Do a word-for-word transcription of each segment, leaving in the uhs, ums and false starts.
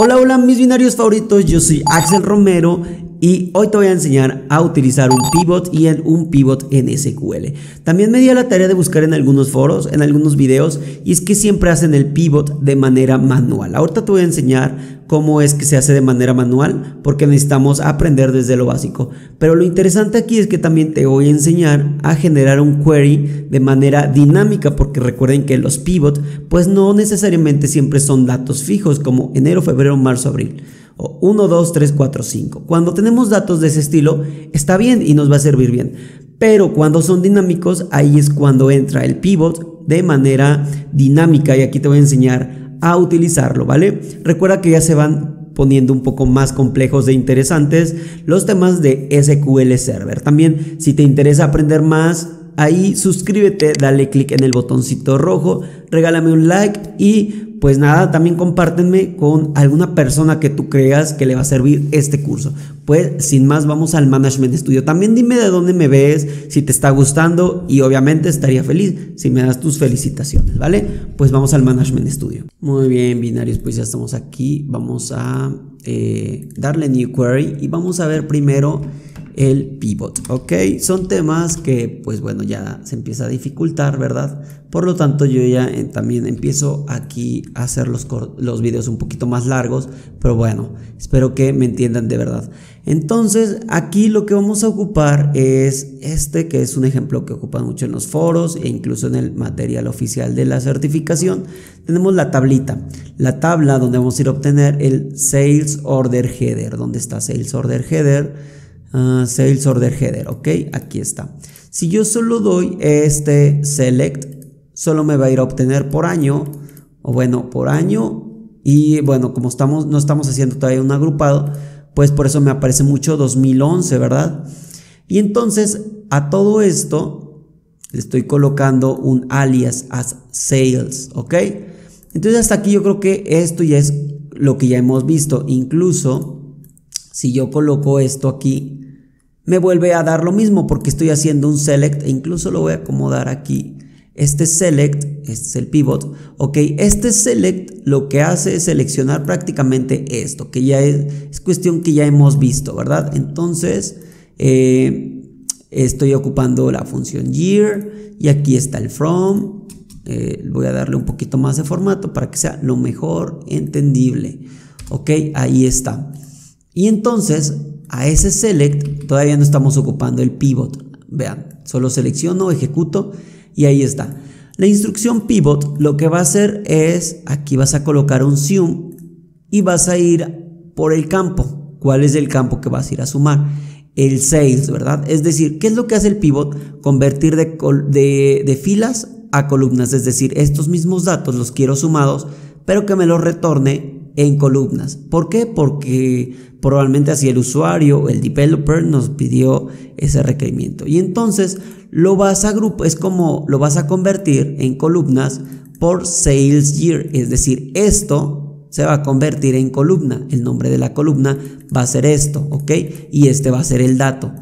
Hola, hola mis binarios favoritos, yo soy Axel Romero y hoy te voy a enseñar a utilizar un pivot y en un pivot en S Q L. También me di a la tarea de buscar en algunos foros, en algunos videos, y es que siempre hacen el pivot de manera manual. Ahorita te voy a enseñar cómo es que se hace de manera manual, porque necesitamos aprender desde lo básico. Pero lo interesante aquí es que también te voy a enseñar a generar un query de manera dinámica, porque recuerden que los pivot pues no necesariamente siempre son datos fijos como enero, febrero, marzo, abril. uno, dos, tres, cuatro, cinco. Cuando tenemos datos de ese estilo, está bien y nos va a servir bien. Pero cuando son dinámicos, ahí es cuando entra el pivot de manera dinámica. Y aquí te voy a enseñar a utilizarlo, ¿vale? Recuerda que ya se van poniendo un poco más complejos e interesantes los temas de S Q L Server. También, si te interesa aprender más, ahí suscríbete, dale click en el botoncito rojo, regálame un like y pues nada, también compárteme con alguna persona que tú creas que le va a servir este curso. Pues sin más, vamos al Management Studio. También dime de dónde me ves, si te está gustando, y obviamente estaría feliz si me das tus felicitaciones, ¿vale? Pues vamos al Management Studio. Muy bien, binarios, pues ya estamos aquí. Vamos a eh, darle New Query y vamos a ver primero el pivot, ok. Son temas que pues bueno, ya se empieza a dificultar, ¿verdad? Por lo tanto yo ya eh, también empiezo aquí a hacer los, los videos un poquito más largos, pero bueno, espero que me entiendan de verdad. Entonces aquí lo que vamos a ocupar es este, que es un ejemplo que ocupan mucho en los foros e incluso en el material oficial de la certificación. Tenemos la tablita, la tabla donde vamos a ir a obtener el Sales Order Header. ¿Dónde está Sales Order Header? Uh, Sales Order Header, ok, aquí está. Si yo solo doy este select, solo me va a ir a obtener por año, o bueno, por año, y bueno, como estamos, no estamos haciendo todavía un agrupado, pues por eso me aparece mucho dos mil once, ¿verdad? Y entonces a todo esto le estoy colocando un alias as sales, ok. Entonces hasta aquí yo creo que esto ya es lo que ya hemos visto. Incluso si yo coloco esto aquí, me vuelve a dar lo mismo porque estoy haciendo un select, e incluso lo voy a acomodar aquí. Este select, este es el pivot, ok. Este select lo que hace es seleccionar prácticamente esto, que ya es, es cuestión que ya hemos visto, ¿verdad? Entonces eh, estoy ocupando la función year y aquí está el from. Eh, voy a darle un poquito más de formato para que sea lo mejor entendible, ok. Ahí está. Y entonces a ese select todavía no estamos ocupando el pivot. Vean, solo selecciono, ejecuto y ahí está. La instrucción pivot lo que va a hacer es, aquí vas a colocar un sum y vas a ir por el campo. ¿Cuál es el campo que vas a ir a sumar? El sales, ¿verdad? Es decir, ¿qué es lo que hace el pivot? Convertir de, de, de filas a columnas. Es decir, estos mismos datos los quiero sumados, pero que me los retorne en columnas. ¿Por qué? Porque probablemente así el usuario o el developer nos pidió ese requerimiento. Y entonces lo vas a agrupar, es como lo vas a convertir en columnas por sales year. Es decir, esto se va a convertir en columna. El nombre de la columna va a ser esto, ¿ok? Y este va a ser el dato.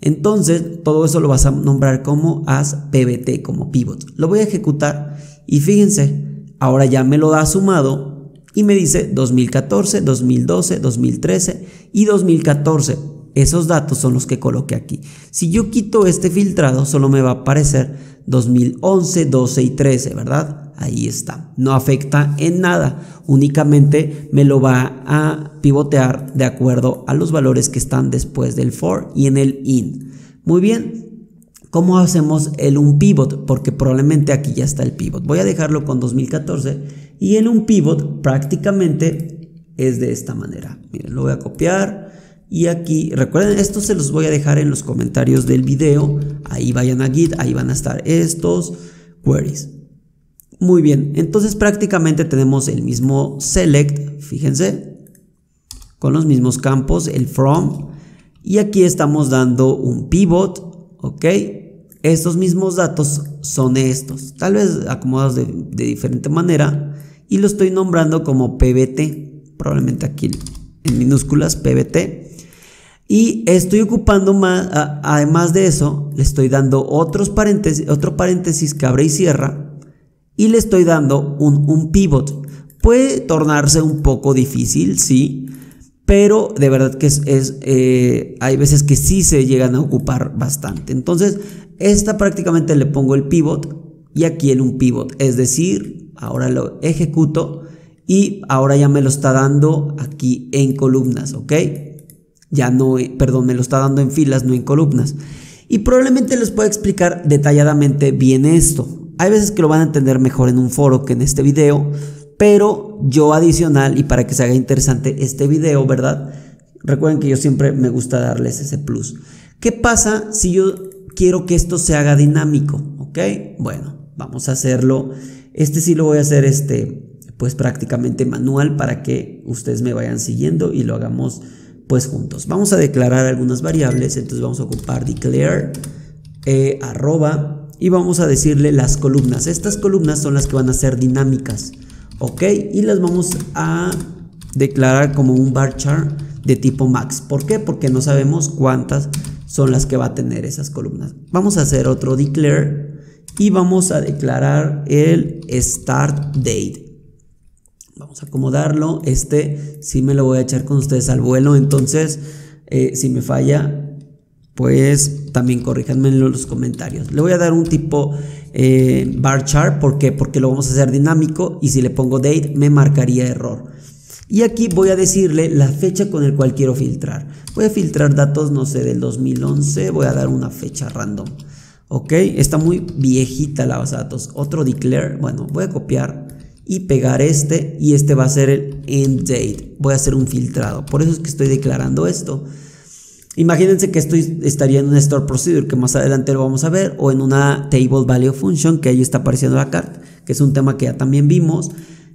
Entonces todo eso lo vas a nombrar como as P V T, como pivot. Lo voy a ejecutar y fíjense, ahora ya me lo ha sumado. Y me dice dos mil catorce, dos mil doce, dos mil trece y dos mil catorce. Esos datos son los que coloqué aquí. Si yo quito este filtrado, solo me va a aparecer dos mil once, doce y trece, ¿verdad? Ahí está. No afecta en nada. Únicamente me lo va a pivotear de acuerdo a los valores que están después del for y en el in. Muy bien. ¿Cómo hacemos el UNPIVOT? Porque probablemente aquí ya está el pivot. Voy a dejarlo con dos mil catorce y el UNPIVOT prácticamente es de esta manera. Miren, lo voy a copiar y aquí, recuerden, estos se los voy a dejar en los comentarios del video. Ahí vayan a Git, ahí van a estar estos queries. Muy bien, entonces prácticamente tenemos el mismo select, fíjense, con los mismos campos, el from. Y aquí estamos dando un pivot, ok. Estos mismos datos son estos, tal vez acomodados de, de diferente manera, y lo estoy nombrando como P V T, probablemente aquí en minúsculas P V T, y estoy ocupando más, a, además de eso, le estoy dando otros paréntesis, otro paréntesis que abre y cierra, y le estoy dando un, un pivot. Puede tornarse un poco difícil, sí, pero de verdad que es, es eh, hay veces que sí se llegan a ocupar bastante. Entonces, esta prácticamente le pongo el pivot y aquí el un pivot, es decir, ahora lo ejecuto y ahora ya me lo está dando aquí en columnas, ¿ok? Ya no, perdón, me lo está dando en filas, no en columnas. Y probablemente les pueda explicar detalladamente bien esto. Hay veces que lo van a entender mejor en un foro que en este video, pero yo adicional, y para que se haga interesante este video, ¿verdad? Recuerden que yo siempre me gusta darles ese plus. ¿Qué pasa si yo quiero que esto se haga dinámico? ¿Ok? Bueno, vamos a hacerlo. Este sí lo voy a hacer, este, pues prácticamente manual, para que ustedes me vayan siguiendo y lo hagamos pues juntos. Vamos a declarar algunas variables, entonces vamos a ocupar declare, eh, arroba, y vamos a decirle las columnas. Estas columnas son las que van a ser dinámicas, ok, y las vamos a declarar como un bar chart de tipo max. ¿Por qué? Porque no sabemos cuántas son las que va a tener esas columnas. Vamos a hacer otro declare y vamos a declarar el start date. Vamos a acomodarlo. Este sí me lo voy a echar con ustedes al vuelo. Entonces, eh, si me falla, pues también corríjanme en los comentarios. Le voy a dar un tipo eh, bar chart. ¿Por qué? Porque lo vamos a hacer dinámico. Y si le pongo date, me marcaría error. Y aquí voy a decirle la fecha con el cual quiero filtrar. Voy a filtrar datos, no sé, del dos mil once. Voy a dar una fecha random. Ok, está muy viejita la base de datos. Otro declare. Bueno, voy a copiar y pegar este, y este va a ser el end date. Voy a hacer un filtrado, por eso es que estoy declarando esto. Imagínense que estoy, estaría en una store procedure, que más adelante lo vamos a ver, o en una table value function, que ahí está apareciendo la carta, que es un tema que ya también vimos.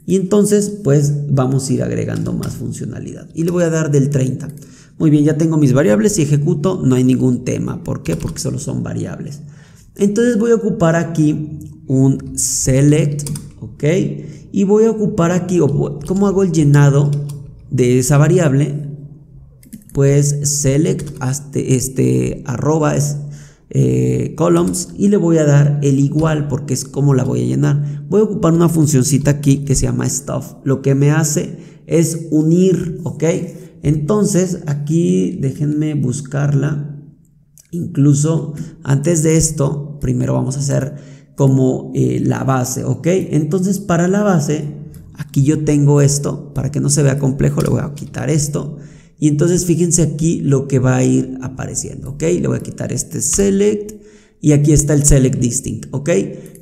Y entonces pues vamos a ir agregando más funcionalidad, y le voy a dar del treinta. Muy bien, ya tengo mis variables y ejecuto, no hay ningún tema. ¿Por qué? Porque solo son variables. Entonces voy a ocupar aquí un select, ok, y voy a ocupar aquí, ¿cómo hago el llenado de esa variable? Pues select hasta este arroba es, eh, columns, y le voy a dar el igual porque es como la voy a llenar. Voy a ocupar una funcioncita aquí que se llama stuff, lo que me hace es unir, ok. Entonces aquí déjenme buscarla. Incluso antes de esto, primero vamos a hacer como eh, la base, ok. Entonces para la base, aquí yo tengo esto, para que no se vea complejo le voy a quitar esto, y entonces fíjense aquí lo que va a ir apareciendo, ok. Le voy a quitar este select, y aquí está el select distinct, ok.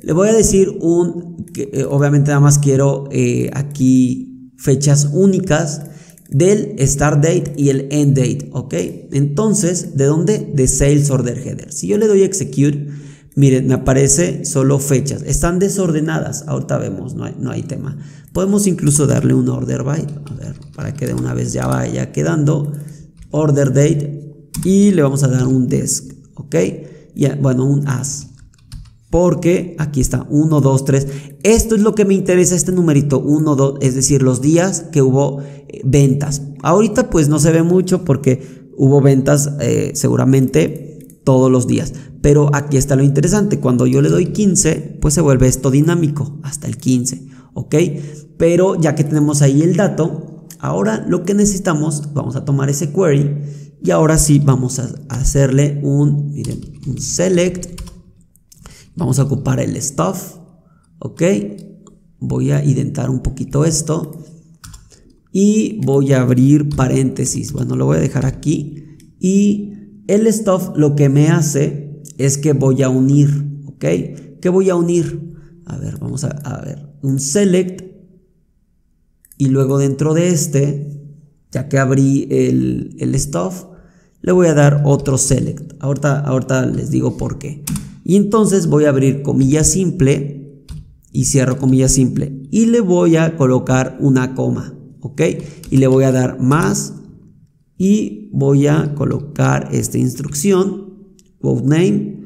Le voy a decir un, que, eh, obviamente nada más quiero eh, aquí fechas únicas del start date y el end date, ok. Entonces, ¿de dónde? De Sales Order Header. Si yo le doy execute, miren, me aparece solo fechas. Están desordenadas. Ahorita vemos, no hay, no hay tema. Podemos incluso darle un order by. A ver, para que de una vez ya vaya quedando. Order date. Y le vamos a dar un desk. ¿Ok? Y, bueno, un as. Porque aquí está uno, dos, tres. Esto es lo que me interesa, este numerito. uno, dos. Es decir, los días que hubo eh, ventas. Ahorita pues no se ve mucho porque hubo ventas eh, seguramente todos los días, pero aquí está lo interesante. Cuando yo le doy quince, pues se vuelve esto dinámico hasta el quince, ok. Pero ya que tenemos ahí el dato, ahora lo que necesitamos, vamos a tomar ese query y ahora sí vamos a hacerle un, miren, un select. Vamos a ocupar el stuff, ok. Voy a indentar un poquito esto y voy a abrir paréntesis. Bueno, lo voy a dejar aquí, y el stuff lo que me hace es que voy a unir, ¿ok? ¿Qué voy a unir? A ver, vamos a, a ver, un select, y luego dentro de este, ya que abrí el, el stuff, le voy a dar otro select. Ahorita, ahorita les digo por qué. Y entonces voy a abrir comilla simple y cierro comilla simple, y le voy a colocar una coma, ¿ok? Y le voy a dar más, y voy a colocar esta instrucción QUOTENAME.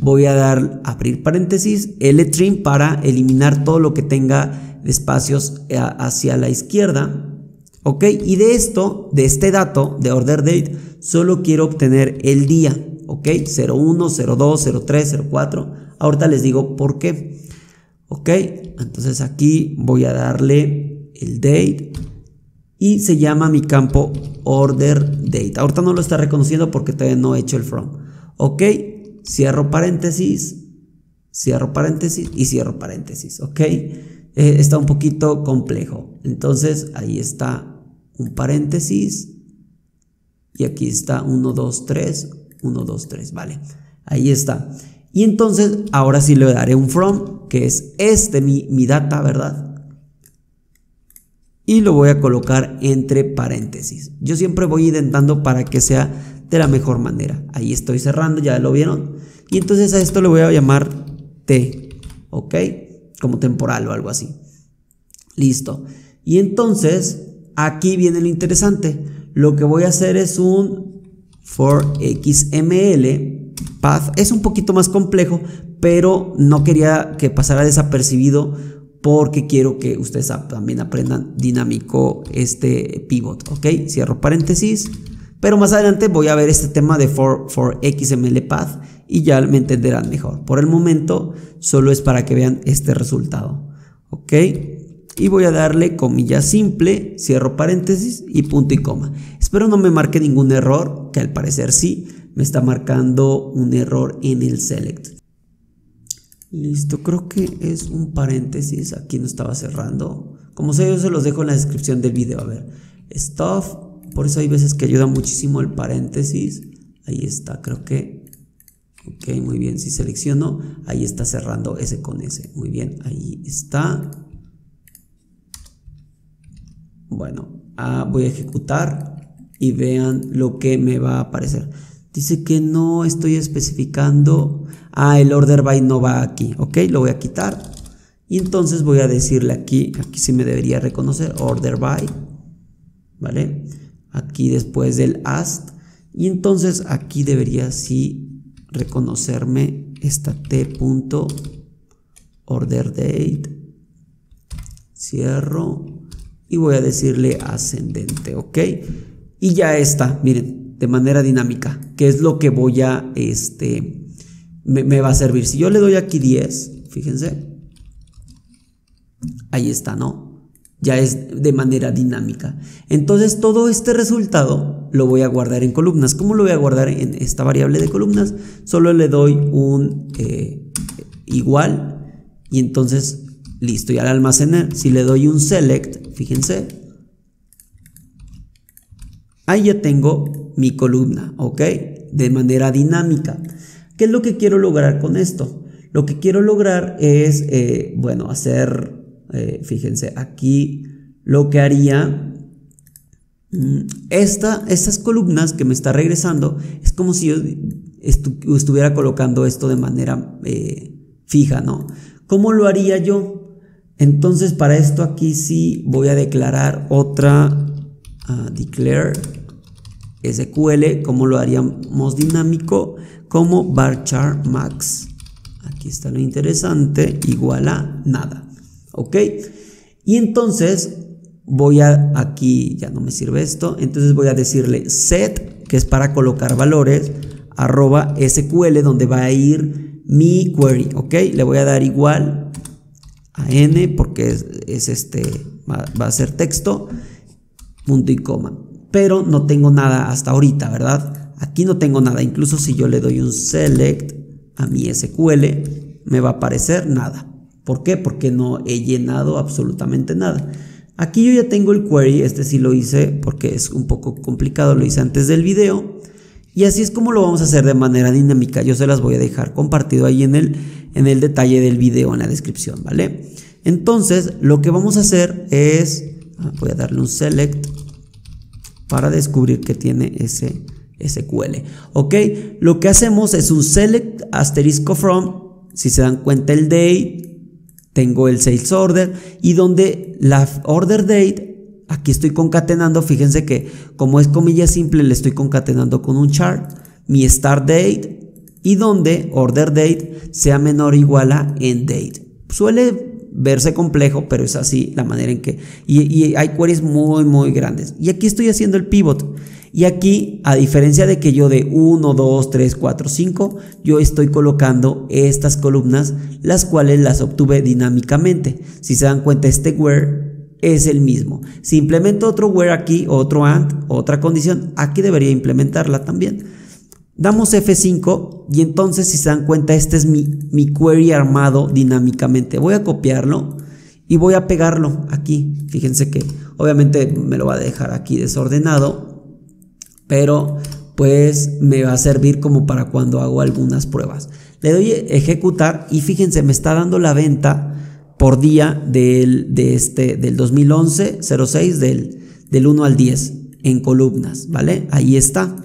Voy a dar abrir paréntesis, L trim para eliminar todo lo que tenga espacios hacia la izquierda, ok. Y de esto, de este dato de order date, solo quiero obtener el día, ok. cero uno, cero dos, cero tres, cero cuatro. Ahorita les digo por qué, ok. Entonces aquí voy a darle el date y se llama mi campo order date. Ahorita no lo está reconociendo porque todavía no he hecho el from. Ok, cierro paréntesis, cierro paréntesis y cierro paréntesis. Ok, eh, está un poquito complejo. Entonces ahí está un paréntesis y aquí está uno, dos, tres, uno, dos, tres, vale, ahí está. Y entonces ahora sí le daré un from, que es este, mi, mi data, ¿verdad? Y lo voy a colocar entre paréntesis. Yo siempre voy indentando para que sea de la mejor manera. Ahí estoy cerrando, ya lo vieron. Y entonces a esto le voy a llamar T, ¿ok? Como temporal o algo así. Listo. Y entonces aquí viene lo interesante. Lo que voy a hacer es un for X M L Path. Es un poquito más complejo, pero no quería que pasara desapercibido porque quiero que ustedes también aprendan dinámico este pivot. Ok, cierro paréntesis, pero más adelante voy a ver este tema de for, for X M L Path y ya me entenderán mejor. Por el momento solo es para que vean este resultado. Ok, y voy a darle comilla simple, cierro paréntesis y punto y coma. Espero no me marque ningún error, que al parecer sí. Me está marcando un error en el select. Listo, creo que es un paréntesis. Aquí no estaba cerrando. Como sé, yo se los dejo en la descripción del video. A ver, stuff. Por eso hay veces que ayuda muchísimo el paréntesis. Ahí está, creo que. Ok, muy bien. Si selecciono, ahí está cerrando S con S. Muy bien, ahí está. Bueno, ah, voy a ejecutar y vean lo que me va a aparecer. Dice que no estoy especificando. Ah, el order by no va aquí. Ok, lo voy a quitar. Y entonces voy a decirle aquí. Aquí sí me debería reconocer. Order by. ¿Vale? Aquí después del as. Y entonces aquí debería sí reconocerme esta t.orderDate. Cierro. Y voy a decirle ascendente. Ok. Y ya está. Miren. De manera dinámica, que es lo que voy a, este, me, me va a servir. Si yo le doy aquí diez, fíjense, ahí está, ¿no? Ya es de manera dinámica. Entonces todo este resultado lo voy a guardar en columnas. ¿Cómo lo voy a guardar en esta variable de columnas? Solo le doy un eh, igual y entonces listo. Y al almacenar, si le doy un select, fíjense, ahí ya tengo mi columna, ok, de manera dinámica. ¿Qué es lo que quiero lograr con esto? Lo que quiero lograr es, eh, bueno, hacer, eh, fíjense, aquí lo que haría, mmm, esta, estas columnas que me está regresando, es como si yo estu estuviera colocando esto de manera eh, fija, ¿no? ¿Cómo lo haría yo? Entonces, para esto aquí sí voy a declarar otra, uh, declare, S Q L, como lo haríamos dinámico, como bar chart max. Aquí está lo interesante, igual a nada. Ok, y entonces voy a, aquí ya no me sirve esto, entonces voy a decirle set, que es para colocar valores, arroba S Q L, donde va a ir mi query. Ok, le voy a dar igual a n, porque es, es este, va, va a ser texto, punto y coma. Pero no tengo nada hasta ahorita, ¿verdad? Aquí no tengo nada. Incluso si yo le doy un select a mi S Q L, me va a aparecer nada. ¿Por qué? Porque no he llenado absolutamente nada. Aquí yo ya tengo el query. Este sí lo hice porque es un poco complicado. Lo hice antes del video. Y así es como lo vamos a hacer de manera dinámica. Yo se las voy a dejar compartido ahí en el, en el detalle del video, en la descripción, ¿vale? Entonces, lo que vamos a hacer es... Voy a darle un select para descubrir que tiene ese S Q L. Ok, lo que hacemos es un select asterisco from. Si se dan cuenta, el date, tengo el sales order, y donde la order date, aquí estoy concatenando. Fíjense que como es comilla simple, le estoy concatenando con un chart, mi start date, y donde order date sea menor o igual a end date. Suele verse complejo, pero es así la manera en que, y, y hay queries muy muy grandes, y aquí estoy haciendo el pivot. Y aquí, a diferencia de que yo de uno, dos, tres, cuatro, cinco, yo estoy colocando estas columnas, las cuales las obtuve dinámicamente. Si se dan cuenta, este where es el mismo. Si implemento otro where aquí, otro and, otra condición, aquí debería implementarla también. Damos efe cinco y entonces, si se dan cuenta, este es mi, mi query armado dinámicamente. Voy a copiarlo y voy a pegarlo aquí. Fíjense que obviamente me lo va a dejar aquí desordenado, pero pues me va a servir como para cuando hago algunas pruebas. Le doy ejecutar y fíjense, me está dando la venta por día del, de este, del dos mil once, cero seis, del, del uno al diez en columnas, ¿vale? Ahí está.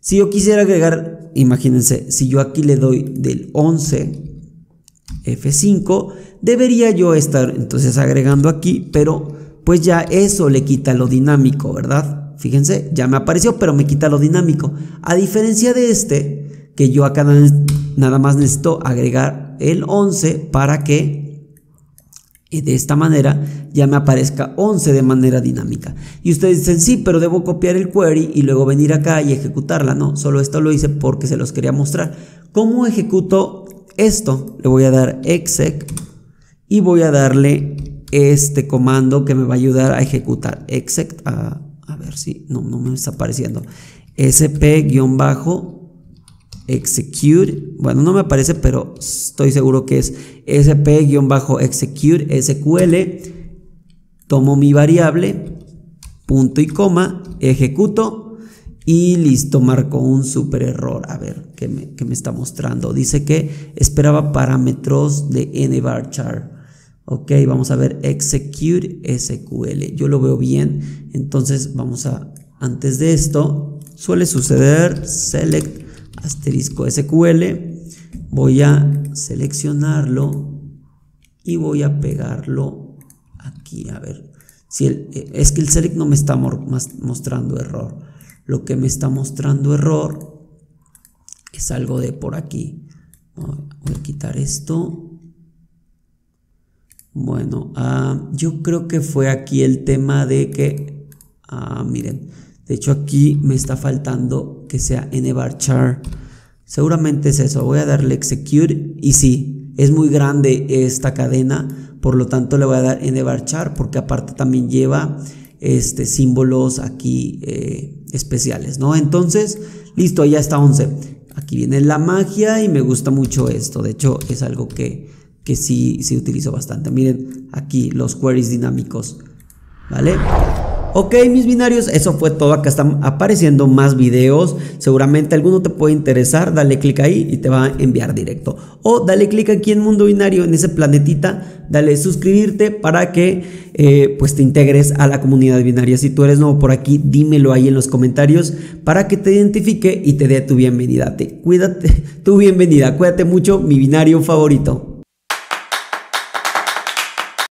Si yo quisiera agregar, imagínense, si yo aquí le doy del once efe cinco, debería yo estar entonces agregando aquí, pero pues ya eso le quita lo dinámico, ¿verdad? Fíjense, ya me apareció, pero me quita lo dinámico. A diferencia de este, que yo acá nada más necesito agregar el once para que de esta manera ya me aparezca once de manera dinámica. Y ustedes dicen, sí, pero debo copiar el query y luego venir acá y ejecutarla. No, solo esto lo hice porque se los quería mostrar. ¿Cómo ejecuto esto? Le voy a dar exec y voy a darle este comando que me va a ayudar a ejecutar. Exec, a, a ver si, no, no me está apareciendo. sp_execute, bueno, no me aparece, pero estoy seguro que es sp_executesql. Tomo mi variable, punto y coma, ejecuto y listo, marco un super error. A ver, ¿qué me, qué me está mostrando? Dice que esperaba parámetros de nvarchar. Ok, vamos a ver executesql. Yo lo veo bien, entonces vamos a, antes de esto, suele suceder, select asterisco S Q L, voy a seleccionarlo y voy a pegarlo aquí. A ver, si el, es que el select no me está mostrando error, lo que me está mostrando error es algo de por aquí. Voy a quitar esto. Bueno, uh, yo creo que fue aquí el tema de que, uh, miren, de hecho aquí me está faltando que sea nvarchar, seguramente es eso. Voy a darle execute y sí, es muy grande esta cadena, por lo tanto le voy a dar nvarchar, porque aparte también lleva este, símbolos aquí eh, especiales, ¿no? Entonces, listo, ya está once. Aquí viene la magia y me gusta mucho esto, de hecho es algo que, que sí, sí utilizo bastante. Miren, aquí los queries dinámicos, ¿vale? Ok, mis binarios, eso fue todo. Acá están apareciendo más videos. Seguramente alguno te puede interesar. Dale clic ahí y te va a enviar directo. O dale clic aquí en Mundo Binario, en ese planetita. Dale suscribirte para que eh, pues te integres a la comunidad binaria. Si tú eres nuevo por aquí, dímelo ahí en los comentarios para que te identifique y te dé tu bienvenida. Te, cuídate, tu bienvenida. Cuídate mucho, mi binario favorito.